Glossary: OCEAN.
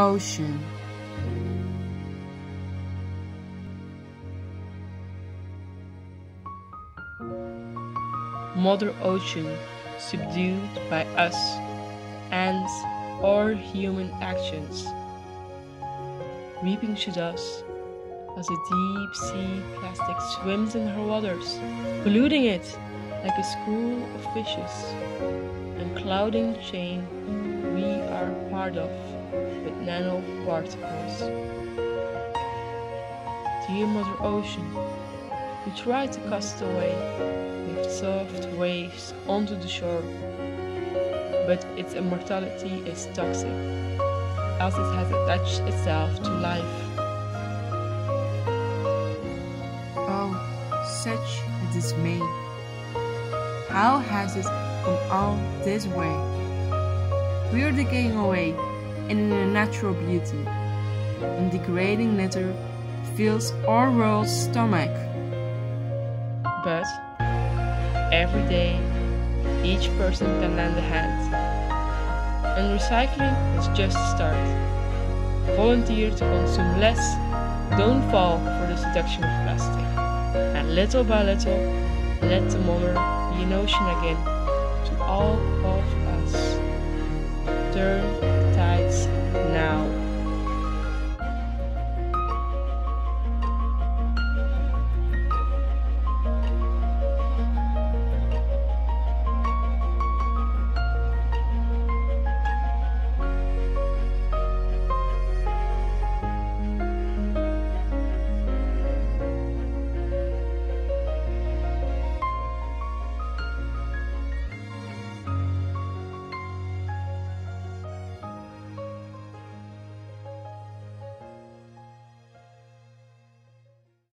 Ocean. Mother Ocean, subdued by us and our human actions, weeping to us as a deep sea plastic swims in her waters, polluting it like a school of fishes, and clouding the chain we are part of with nanoparticles. Dear Mother Ocean, we try to cast away with soft waves onto the shore, but its immortality is toxic, as it has attached itself to life. Oh, such a dismay! How has it come on this way? We are decaying away in a natural beauty, and degrading litter fills our world's stomach. But every day, each person can lend a hand, and recycling is just a start. Volunteer to consume less, don't fall for the seduction of plastic, and little by little, let the mother be an ocean again to all of us. Turn